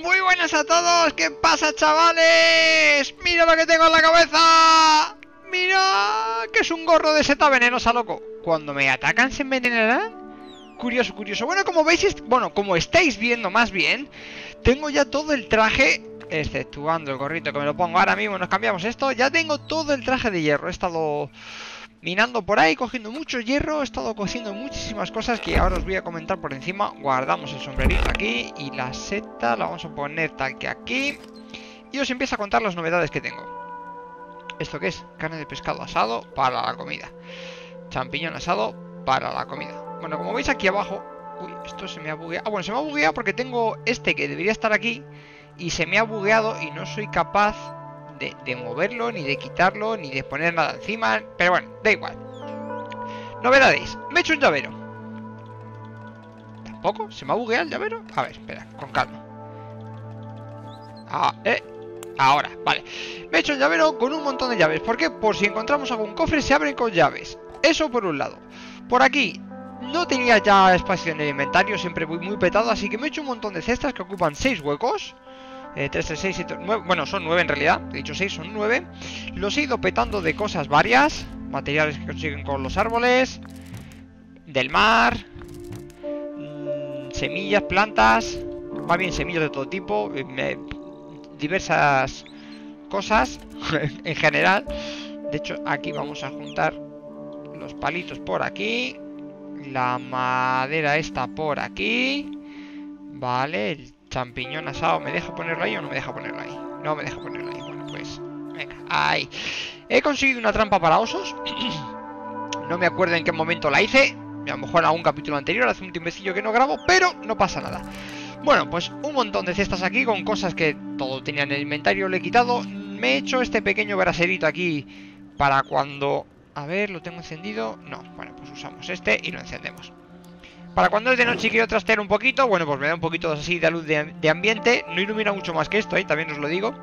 Muy buenas a todos, ¿qué pasa, chavales? ¡Mira lo que tengo en la cabeza! ¡Mira! Que es un gorro de seta venenosa, loco. ¿Cuando me atacan se envenenará? Curioso, curioso. Bueno, como veis, como estáis viendo más bien, tengo ya todo el traje, exceptuando el gorrito que me lo pongo ahora mismo, nos cambiamos esto. Ya tengo todo el traje de hierro, he estado minando por ahí, cogiendo mucho hierro, he estado cociendo muchísimas cosas que ahora os voy a comentar por encima. Guardamos el sombrerito aquí y la seta la vamos a poner tal que aquí. Y os empiezo a contar las novedades que tengo. ¿Esto qué es? Carne de pescado asado para la comida. Champiñón asado para la comida. Bueno, como veis aquí abajo... Uy, esto se me ha bugueado. Ah, bueno, se me ha bugueado porque tengo este que debería estar aquí y se me ha bugueado y no soy capaz de moverlo, ni de quitarlo, ni de poner nada encima. Pero bueno, da igual. Novedades. Me he hecho un llavero. ¿Tampoco? ¿Se me ha bugueado el llavero? A ver, espera, con calma. Ahora, vale. Me he hecho un llavero con un montón de llaves. ¿Por qué? Por si encontramos algún cofre, se abren con llaves. Eso por un lado. Por aquí no tenía ya espacio en el inventario, siempre voy muy petado, así que me he hecho un montón de cestas que ocupan 6 huecos. 3, 3, 6, 7, 9. Bueno, son 9 en realidad. He dicho 6, son 9. Los he ido petando de cosas varias. Materiales que consiguen con los árboles, del mar, semillas, plantas. Más bien semillas de todo tipo, diversas cosas en general. De hecho, aquí vamos a juntar los palitos por aquí, la madera esta por aquí. Vale, el champiñón asado, ¿me deja ponerlo ahí o no me deja ponerlo ahí? No me deja ponerlo ahí. Bueno, pues venga, ahí. He conseguido una trampa para osos. No me acuerdo en qué momento la hice. A lo mejor en algún capítulo anterior, hace un tiempecillo que no grabo, pero no pasa nada. Bueno, pues un montón de cestas aquí con cosas que todo tenía en el inventario, lo he quitado. Me he hecho este pequeño braserito aquí para cuando... A ver, ¿lo tengo encendido? No, bueno, pues usamos este y lo encendemos. Para cuando es de noche y quiero trastear un poquito, bueno, pues me da un poquito así de luz de ambiente. No ilumina mucho más que esto, ahí también os lo digo.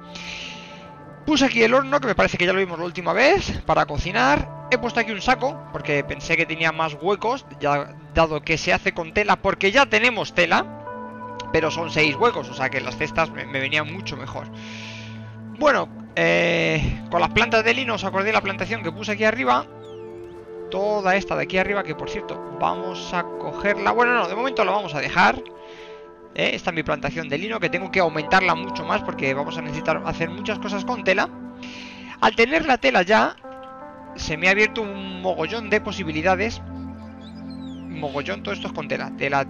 Puse aquí el horno, que me parece que ya lo vimos la última vez, para cocinar. He puesto aquí un saco, porque pensé que tenía más huecos, ya, dado que se hace con tela, porque ya tenemos tela. Pero son 6 huecos, o sea que las cestas me venían mucho mejor. Bueno, con las plantas de lino os acordé de la plantación que puse aquí arriba. Toda esta de aquí arriba, que por cierto, vamos a cogerla. Bueno, no, de momento la vamos a dejar. Esta es mi plantación de lino, que tengo que aumentarla mucho más porque vamos a necesitar hacer muchas cosas con tela. Al tener la tela ya, se me ha abierto un mogollón de posibilidades. Mogollón, todo esto es con tela. Tela.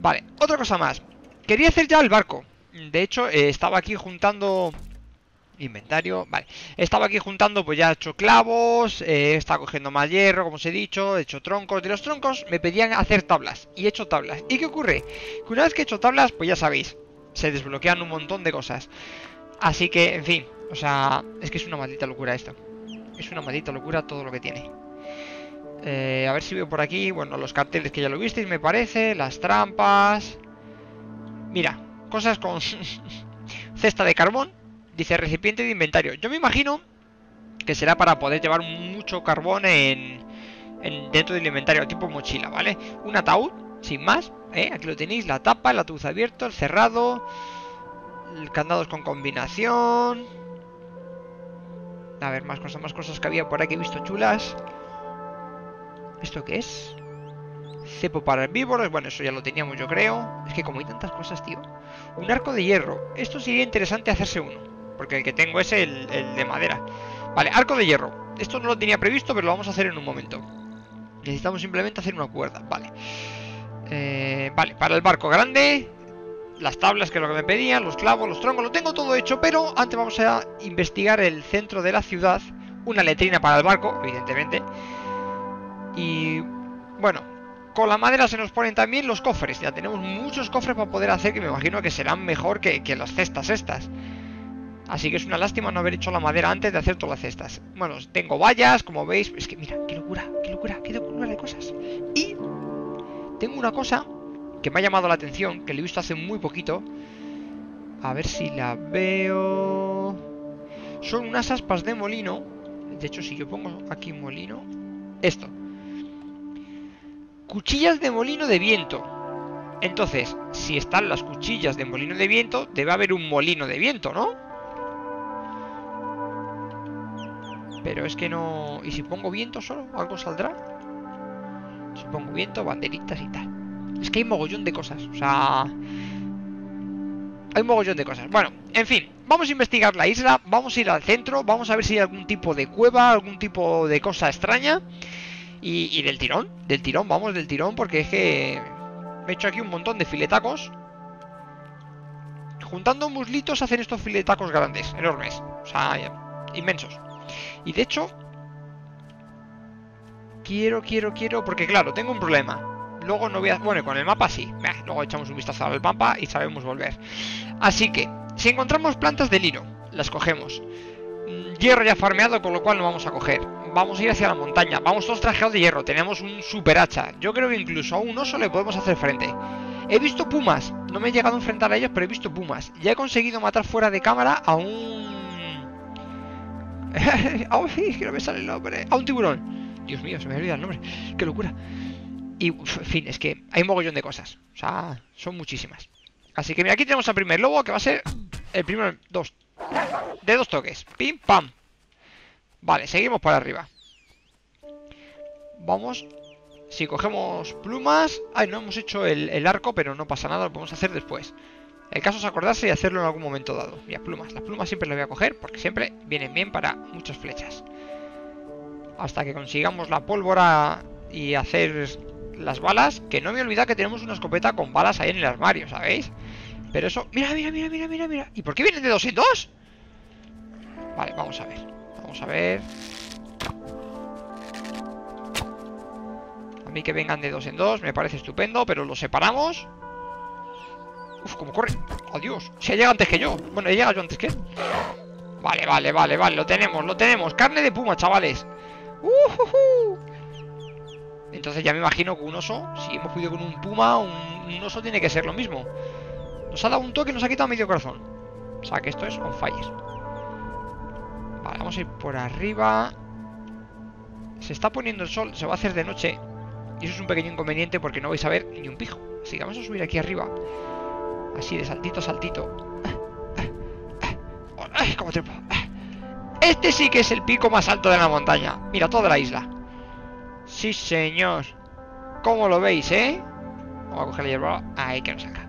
Vale, otra cosa más. Quería hacer ya el barco. De hecho, estaba aquí juntando... Inventario, vale. Estaba aquí juntando, pues ya he hecho clavos, estaba cogiendo más hierro, como os he dicho, he hecho troncos. De los troncos me pedían hacer tablas y he hecho tablas. ¿Y qué ocurre? Que una vez que he hecho tablas, pues ya sabéis, se desbloquean un montón de cosas. Así que, en fin, o sea, es que es una maldita locura esto. Es una maldita locura todo lo que tiene. A ver si veo por aquí, bueno, los carteles que ya lo visteis, me parece, las trampas. Mira, cosas con cesta de carbón. Dice recipiente de inventario. Yo me imagino que será para poder llevar mucho carbón dentro del inventario, tipo mochila, ¿vale? Un ataúd, sin más, ¿eh? Aquí lo tenéis, la tapa, el ataúd abierto, el cerrado, candados con combinación. A ver, más cosas que había por aquí, he visto chulas. ¿Esto qué es? Cepo para herbívoros, bueno, eso ya lo teníamos, yo creo. Es que como hay tantas cosas, tío. Un arco de hierro, esto sería interesante hacerse uno, porque el que tengo es el de madera. Vale, arco de hierro. Esto no lo tenía previsto, pero lo vamos a hacer en un momento. Necesitamos simplemente hacer una cuerda, vale. Vale, para el barco grande, las tablas, que es lo que me pedían, los clavos, los troncos, lo tengo todo hecho, pero antes vamos a investigar el centro de la ciudad. Una letrina para el barco, evidentemente. Y bueno, con la madera se nos ponen también los cofres. Ya tenemos muchos cofres para poder hacer, que me imagino que serán mejor que las cestas estas. Así que es una lástima no haber hecho la madera antes de hacer todas las cestas. Bueno, tengo vallas, como veis. Es que mira, qué locura de cosas. Y tengo una cosa que me ha llamado la atención, que lo he visto hace muy poquito. A ver si la veo. Son unas aspas de molino. De hecho, si yo pongo aquí molino, esto. Cuchillas de molino de viento. Entonces, si están las cuchillas de molino de viento, debe haber un molino de viento, ¿no? Pero es que no... ¿Y si pongo viento solo? ¿Algo saldrá? Si pongo viento, banderitas y tal. Es que hay mogollón de cosas, o sea... hay mogollón de cosas. Bueno, en fin, vamos a investigar la isla, vamos a ir al centro, vamos a ver si hay algún tipo de cueva, algún tipo de cosa extraña. Y del tirón, vamos, del tirón, porque es que... me he hecho aquí un montón de filetacos. Juntando muslitos hacen estos filetacos grandes, enormes, o sea, inmensos. Y de hecho... Quiero, porque claro, tengo un problema. Luego no voy a... bueno, con el mapa sí. Luego echamos un vistazo al mapa y sabemos volver. Así que, si encontramos plantas de lino, las cogemos. Hierro ya farmeado, con lo cual no vamos a coger. Vamos a ir hacia la montaña. Vamos todos trajeados de hierro. Tenemos un super hacha. Yo creo que incluso a un oso le podemos hacer frente. He visto pumas. No me he llegado a enfrentar a ellos, pero he visto pumas. Ya he conseguido matar fuera de cámara a un... que no me sale el nombre. A un tiburón. Dios mío, se me olvida el nombre. Qué locura. Y, en fin, es que hay mogollón de cosas. O sea, son muchísimas. Así que mira, aquí tenemos al primer lobo, que va a ser el primero de dos toques. Pim, pam. Vale, seguimos para arriba. Vamos. Si cogemos plumas... ay, no hemos hecho el arco, pero no pasa nada, lo podemos hacer después. El caso es acordarse y hacerlo en algún momento dado. Mira, plumas. Las plumas siempre las voy a coger, porque siempre vienen bien para muchas flechas. Hasta que consigamos la pólvora y hacer las balas. Que no me olvida que tenemos una escopeta con balas ahí en el armario, ¿sabéis? Pero eso... Mira. ¿Y por qué vienen de dos en dos? Vale, vamos a ver. A mí que vengan de dos en dos me parece estupendo, pero los separamos. Uf, como corre. Adiós. Si ha llegado antes que yo. Bueno, he llegado yo antes que él. Vale. Lo tenemos. Carne de puma, chavales. Entonces ya me imagino que un oso, si hemos podido con un puma, un oso tiene que ser lo mismo. Nos ha dado un toque y nos ha quitado medio corazón. O sea que esto es on fire. Vale, vamos a ir por arriba. Se está poniendo el sol, se va a hacer de noche. Y eso es un pequeño inconveniente porque no vais a ver ni un pijo. Así que vamos a subir aquí arriba. Así, de saltito a saltito. ¡Ay, cómo trepo! Este sí que es el pico más alto de la montaña. Mira, toda la isla. Sí, señor. ¿Cómo lo veis, eh? Vamos a coger la hierba. Ahí que nos saca.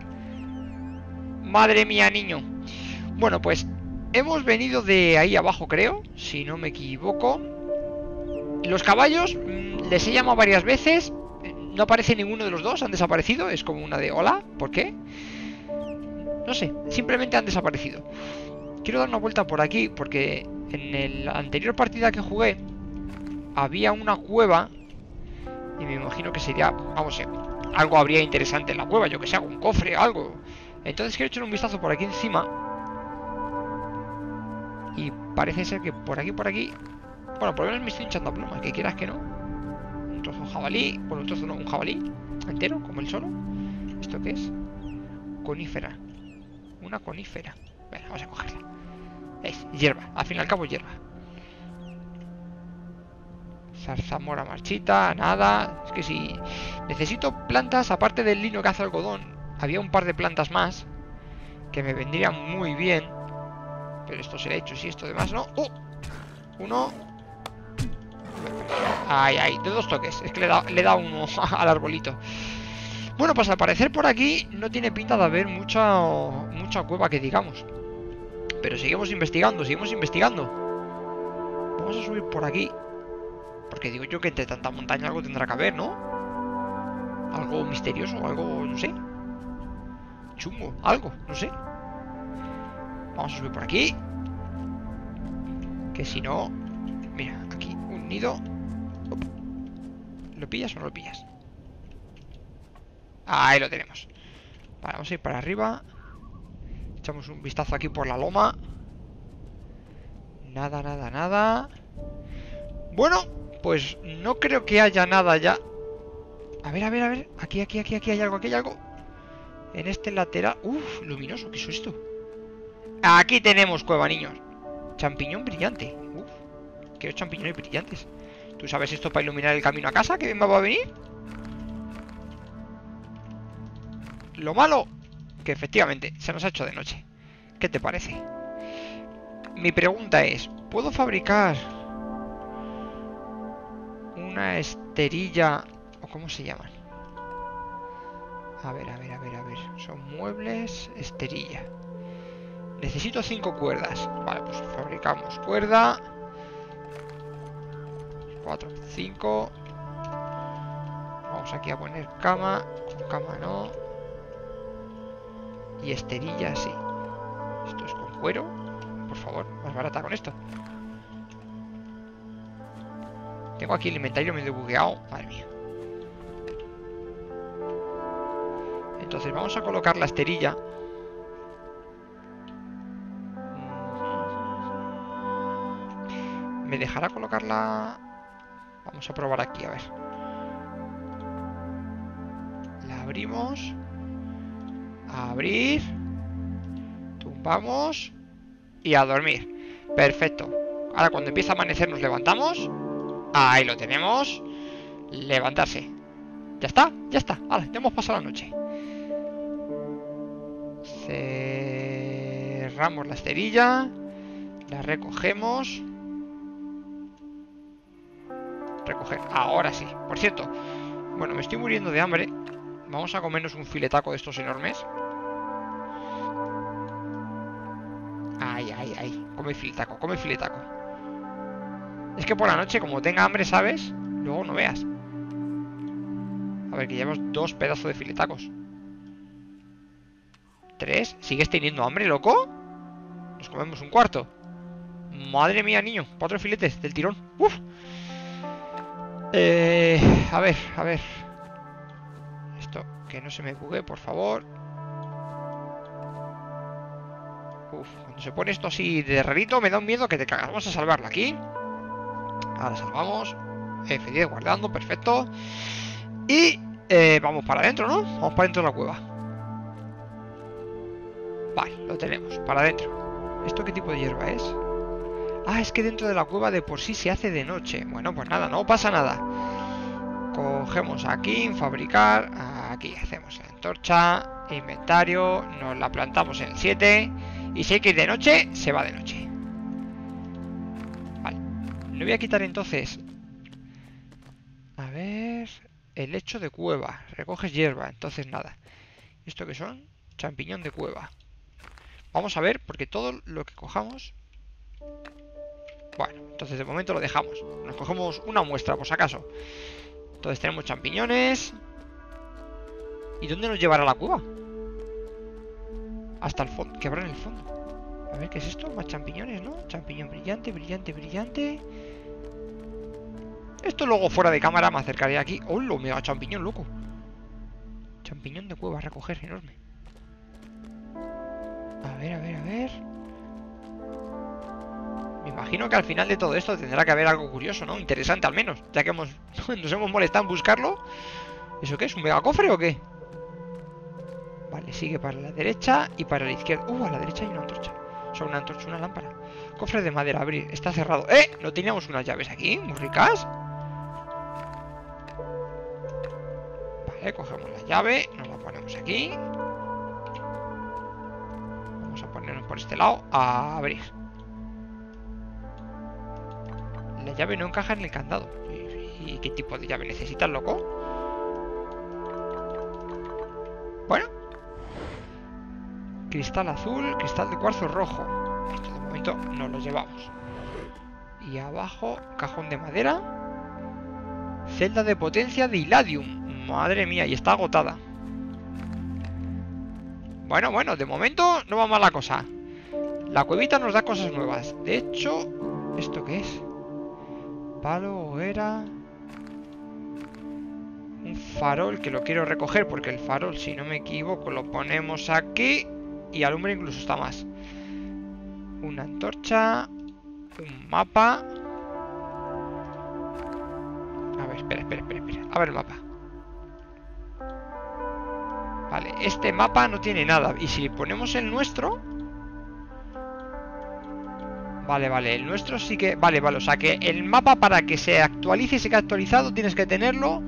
Madre mía, niño. Bueno, pues... hemos venido de ahí abajo, creo, si no me equivoco. Los caballos, les he llamado varias veces. No aparece ninguno de los dos, han desaparecido. Es como una de hola, ¿por qué? No sé, simplemente han desaparecido. Quiero dar una vuelta por aquí, porque en la anterior partida que jugué había una cueva. Y me imagino que sería, vamos, algo habría interesante en la cueva. Yo que sé, un cofre, algo. Entonces quiero echar un vistazo por aquí encima. Y parece ser que por aquí... bueno, por lo menos me estoy hinchando a plumas, que quieras que no. Un trozo de un jabalí... bueno, un trozo no, un jabalí entero, como el solo. ¿Esto qué es? Conífera. Una conífera. Bueno, vamos a cogerla. Es hierba, al fin y al cabo hierba. Zarzamora marchita, nada... es que si... necesito plantas, aparte del lino que hace algodón. Había un par de plantas más que me vendrían muy bien. Pero esto se le ha hecho, si esto demás no. ¡Oh! Uno. Ay, de dos toques. Es que le he dado uno al arbolito. Bueno, pues al parecer por aquí no tiene pinta de haber mucha cueva que digamos. Pero seguimos investigando. Vamos a subir por aquí. Porque digo yo que entre tanta montaña algo tendrá que haber, ¿no? Algo misterioso, algo, no sé. Chungo, algo, no sé. Vamos a subir por aquí. Que si no... mira, aquí un nido. ¿Lo pillas o no lo pillas? Ahí lo tenemos. Vale, vamos a ir para arriba. Echamos un vistazo aquí por la loma. Nada. Bueno, pues no creo que haya nada ya. A ver. Aquí hay algo. En este lateral... uf, luminoso, ¿qué es esto? Aquí tenemos cueva, niños. Champiñón brillante. Uf, quiero champiñones brillantes. ¿Tú sabes esto para iluminar el camino a casa? ¿Qué bien me va a venir? Lo malo, que efectivamente se nos ha hecho de noche. ¿Qué te parece? Mi pregunta es, ¿puedo fabricar una esterilla? ¿O cómo se llaman? A ver. Son muebles, esterilla. Necesito 5 cuerdas. Vale, pues fabricamos cuerda. 4, 5. Vamos aquí a poner cama. Con cama no. Y esterilla sí. Esto es con cuero. Por favor, más barata con esto. Tengo aquí el inventario medio bugueado. Madre mía. Entonces vamos a colocar la esterilla. ¿Me dejará colocarla? Vamos a probar aquí, a ver. La abrimos. Abrir. Tumbamos. Y a dormir. Perfecto. Ahora cuando empiece a amanecer nos levantamos. Ahí lo tenemos. Levantarse. Ya está, ya está. Ahora, ya hemos pasado la noche. Cerramos la esterilla. La recogemos. Recoger, ahora sí. Por cierto, bueno, me estoy muriendo de hambre. Vamos a comernos un filetaco de estos enormes. Ay, come filetaco. Es que por la noche, como tenga hambre, ¿sabes? Luego no veas. A ver, que llevamos 2 pedazos de filetacos. 3, ¿sigues teniendo hambre, loco? Nos comemos un cuarto. Madre mía, niño, 4 filetes del tirón. Uf. A ver. Esto, que no se me bugue, por favor. Uf, cuando se pone esto así de rarito me da un miedo que te cagas. Vamos a salvarlo aquí. Ahora salvamos. F10 guardando, perfecto. Y vamos para adentro, ¿no? Vamos para adentro de la cueva. Vale, lo tenemos, para adentro. ¿Esto qué tipo de hierba es? Ah, es que dentro de la cueva de por sí se hace de noche. Bueno, pues nada, no pasa nada. Cogemos aquí, fabricar. Aquí hacemos la antorcha. Inventario, nos la plantamos en el 7. Y si hay que ir de noche, se va de noche. Vale, le voy a quitar entonces. A ver. El lecho de cueva, recoges hierba. Entonces nada, ¿esto qué son? Champiñón de cueva. Vamos a ver, porque todo lo que cojamos. Bueno, entonces de momento lo dejamos. Nos cogemos una muestra, por si acaso. Entonces tenemos champiñones. ¿Y dónde nos llevará la cueva? Hasta el fondo, que habrá en el fondo. A ver, ¿qué es esto? Más champiñones, ¿no? Champiñón brillante. Esto luego fuera de cámara me acercaré aquí. ¡Oh, lo mega champiñón, loco! Champiñón de cueva, recoger, enorme. A ver. Me imagino que al final de todo esto tendrá que haber algo curioso, ¿no? Interesante al menos. Ya que nos hemos molestado en buscarlo. ¿Eso qué es? ¿Un mega cofre o qué? Vale, sigue para la derecha y para la izquierda. A la derecha hay una antorcha. Solo una antorcha, una lámpara. Cofre de madera, abrir. Está cerrado. ¡Eh! ¿No teníamos unas llaves aquí? Muy ricas. Vale, cogemos la llave. Nos la ponemos aquí. Vamos a ponernos por este lado. A abrir. La llave no encaja en el candado. ¿Y qué tipo de llave necesitas, loco? Bueno. Cristal azul, cristal de cuarzo rojo. Esto de momento nos lo llevamos. Y abajo, cajón de madera. Celda de potencia de Iladium. Madre mía, y está agotada. Bueno, de momento no va mal la cosa. La cuevita nos da cosas nuevas. De hecho, ¿esto qué es? Palo, hoguera. Un farol que lo quiero recoger, porque el farol, si no me equivoco, lo ponemos aquí y alumbra incluso está más. Una antorcha. Un mapa. A ver, espera. A ver el mapa. Vale, este mapa no tiene nada. Y si ponemos el nuestro. Vale, el nuestro sí que... Vale, o sea que el mapa para que se actualice y se quede actualizado tienes que tenerlo.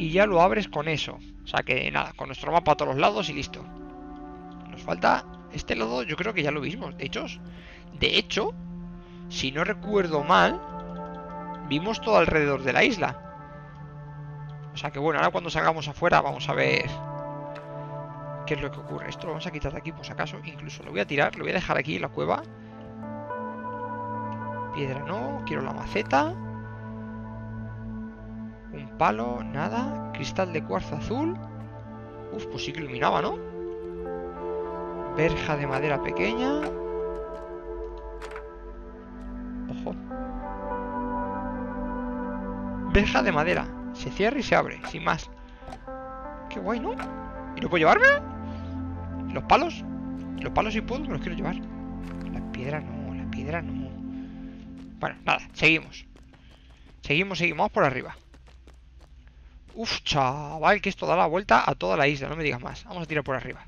y ya lo abres con eso. O sea que nada, con nuestro mapa a todos los lados y listo. Nos falta este lado, yo creo que ya lo vimos. De hecho, si no recuerdo mal, vimos todo alrededor de la isla. O sea que bueno, ahora cuando salgamos afuera vamos a ver qué es lo que ocurre. Esto lo vamos a quitar de aquí por si acaso. Incluso lo voy a tirar, lo voy a dejar aquí en la cueva. Piedra no, quiero la maceta. Un palo, nada. Cristal de cuarzo azul. Uf, pues sí que iluminaba, ¿no? Verja de madera pequeña. Ojo. Verja de madera. Se cierra y se abre, sin más. Qué guay, ¿no? ¿Y no puedo llevarme? ¿Los palos? Los palos sí puedo, pero los quiero llevar. La piedra no, la piedra no. Bueno, nada, seguimos. Seguimos por arriba. Uf, chaval, que esto da la vuelta a toda la isla, no me digas más. Vamos a tirar por arriba.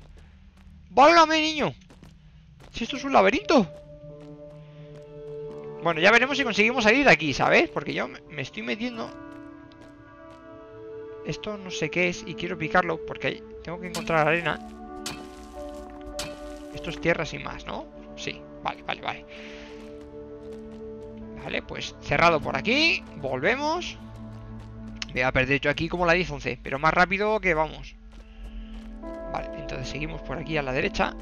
¡Válgame, niño! Si esto es un laberinto. Bueno, ya veremos si conseguimos salir de aquí, ¿sabes? Porque yo me estoy metiendo. Esto no sé qué es y quiero picarlo porque tengo que encontrar arena. Esto es tierra sin más, ¿no? Sí, vale. Vale, pues cerrado por aquí. Volvemos. Me voy a perder yo aquí como la 10-11, pero más rápido que vamos. Vale, entonces seguimos por aquí a la derecha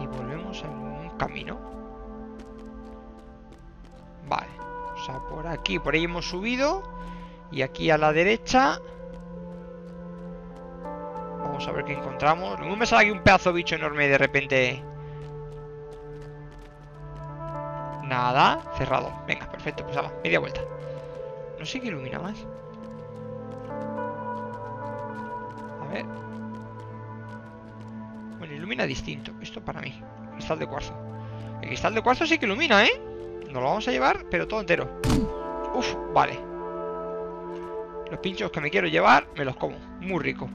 y volvemos a un camino. Vale, o sea, por aquí, por ahí hemos subido. Y aquí a la derecha vamos a ver qué encontramos. No me sale aquí un pedazo de bicho enorme de repente. Nada, cerrado. Venga, perfecto, pues ahora, media vuelta. No sé qué ilumina más. A ver. Bueno, ilumina distinto. Esto para mí. Cristal de cuarzo. El cristal de cuarzo sí que ilumina, ¿eh? Nos lo vamos a llevar, pero todo entero. Uf, vale. Los pinchos que me quiero llevar, me los como. Muy rico.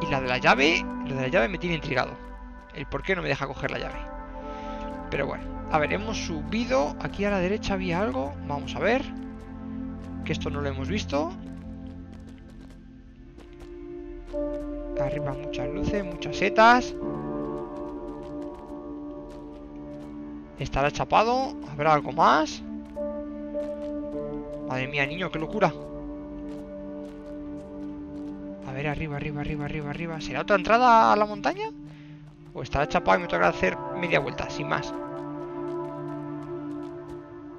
Y la de la llave. La de la llave me tiene intrigado. El por qué no me deja coger la llave. Pero bueno, a ver, hemos subido. Aquí a la derecha había algo. Vamos a ver. Que esto no lo hemos visto. Arriba muchas luces, muchas setas. Estará chapado. Habrá algo más. Madre mía, niño, qué locura. A ver, arriba. ¿Será otra entrada a la montaña? ¿O estará chapado y me tocará hacer media vuelta, sin más?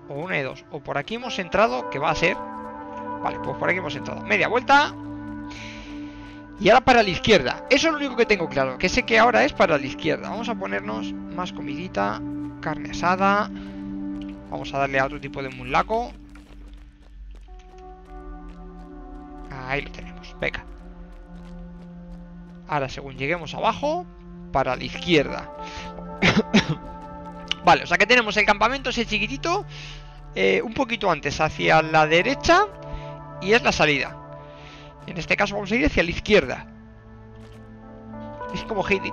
O una de dos. O por aquí hemos entrado, que va a ser. Vale, pues por aquí hemos entrado. Media vuelta. Y ahora para la izquierda. Eso es lo único que tengo claro. Que sé que ahora es para la izquierda. Vamos a ponernos más comidita. Carne asada. Vamos a darle a otro tipo de muslaco. Ahí lo tenemos, venga. Ahora según lleguemos abajo, para la izquierda. Vale, o sea que tenemos el campamento ese chiquitito, un poquito antes hacia la derecha, y es la salida. En este caso vamos a ir hacia la izquierda. Es como Heidi.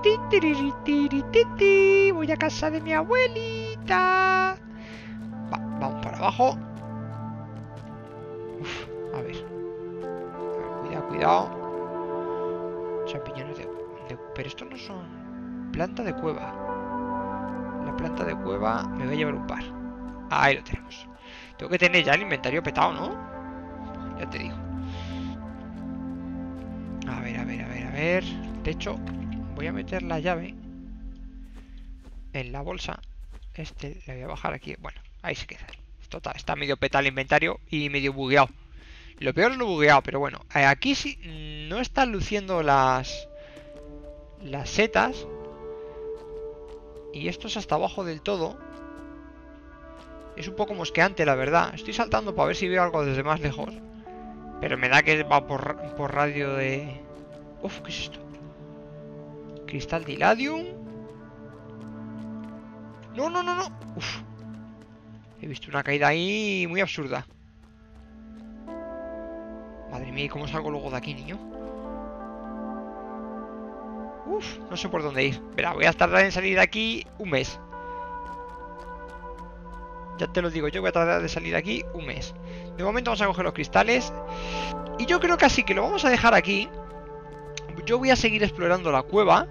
Voy a casa de mi abuelita. Vamos para abajo. Uf, a ver. Cuidado. Champiñones de... Pero estos no son... Planta de cueva. La planta de cueva me voy a llevar un par. Ahí lo tenemos. Tengo que tener ya el inventario petado, ¿no? Ya te digo. A ver. De hecho, voy a meter la llave en la bolsa. Este le voy a bajar aquí. Bueno, ahí se queda. Total, está medio petado el inventario y medio bugueado. Lo peor es lo bugueado, pero bueno. Aquí sí no están luciendo las setas. Y esto es hasta abajo del todo. Es un poco mosqueante, la verdad. Estoy saltando para ver si veo algo desde más lejos. Pero me da que va por radio de... Uf, ¿qué es esto? Cristal de Iladium. No. Uf. He visto una caída ahí muy absurda. Madre mía, ¿y cómo salgo luego de aquí, niño? Uf, no sé por dónde ir. Verá, voy a tardar en salir de aquí un mes. Ya te lo digo, yo voy a tratar de salir aquí un mes. De momento vamos a coger los cristales. Y yo creo que así que lo vamos a dejar aquí. Yo voy a seguir explorando la cueva.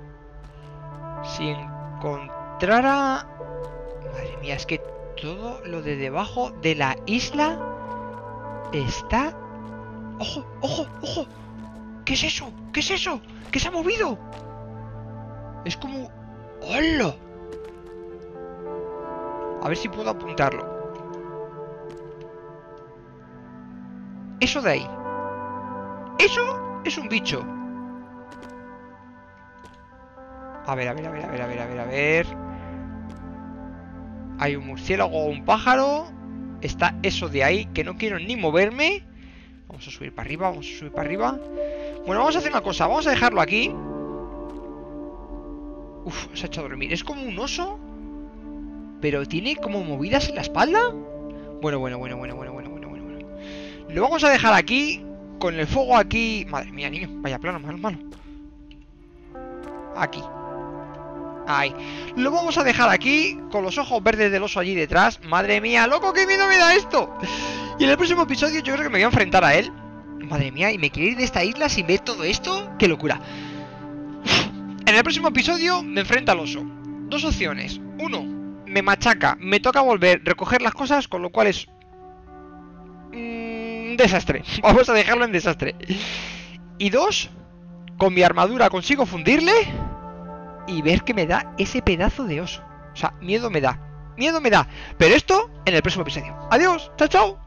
Si encontrara... Madre mía, es que todo lo de debajo de la isla está... ¡Ojo, ojo, ojo! ¿Qué es eso? ¿Qué es eso? ¿Qué se ha movido? Es como... ¡Hola! A ver si puedo apuntarlo. Eso de ahí. Eso es un bicho. A ver, a ver, a ver, a ver, a ver, a ver, a ver. Hay un murciélago o un pájaro. Está eso de ahí, que no quiero ni moverme. Vamos a subir para arriba, vamos a subir para arriba. Bueno, vamos a hacer una cosa, vamos a dejarlo aquí. Uf, se ha hecho dormir. Es como un oso, pero tiene como movidas en la espalda. Bueno. Lo vamos a dejar aquí, con el fuego aquí. Madre mía, niño, vaya plano, malo. Aquí. Ahí. Lo vamos a dejar aquí, con los ojos verdes del oso allí detrás. Madre mía, loco, qué miedo me da esto. Y en el próximo episodio yo creo que me voy a enfrentar a él. Madre mía, y me quiero ir de esta isla sin ver todo esto. ¡Qué locura! En el próximo episodio me enfrento al oso. Dos opciones. Uno, me machaca, me toca volver, recoger las cosas, con lo cual es... desastre. Vamos a dejarlo en desastre. Y dos, con mi armadura consigo fundirle y ver qué me da ese pedazo de oso. O sea, miedo me da. Pero esto en el próximo episodio. Adiós, chao, chao.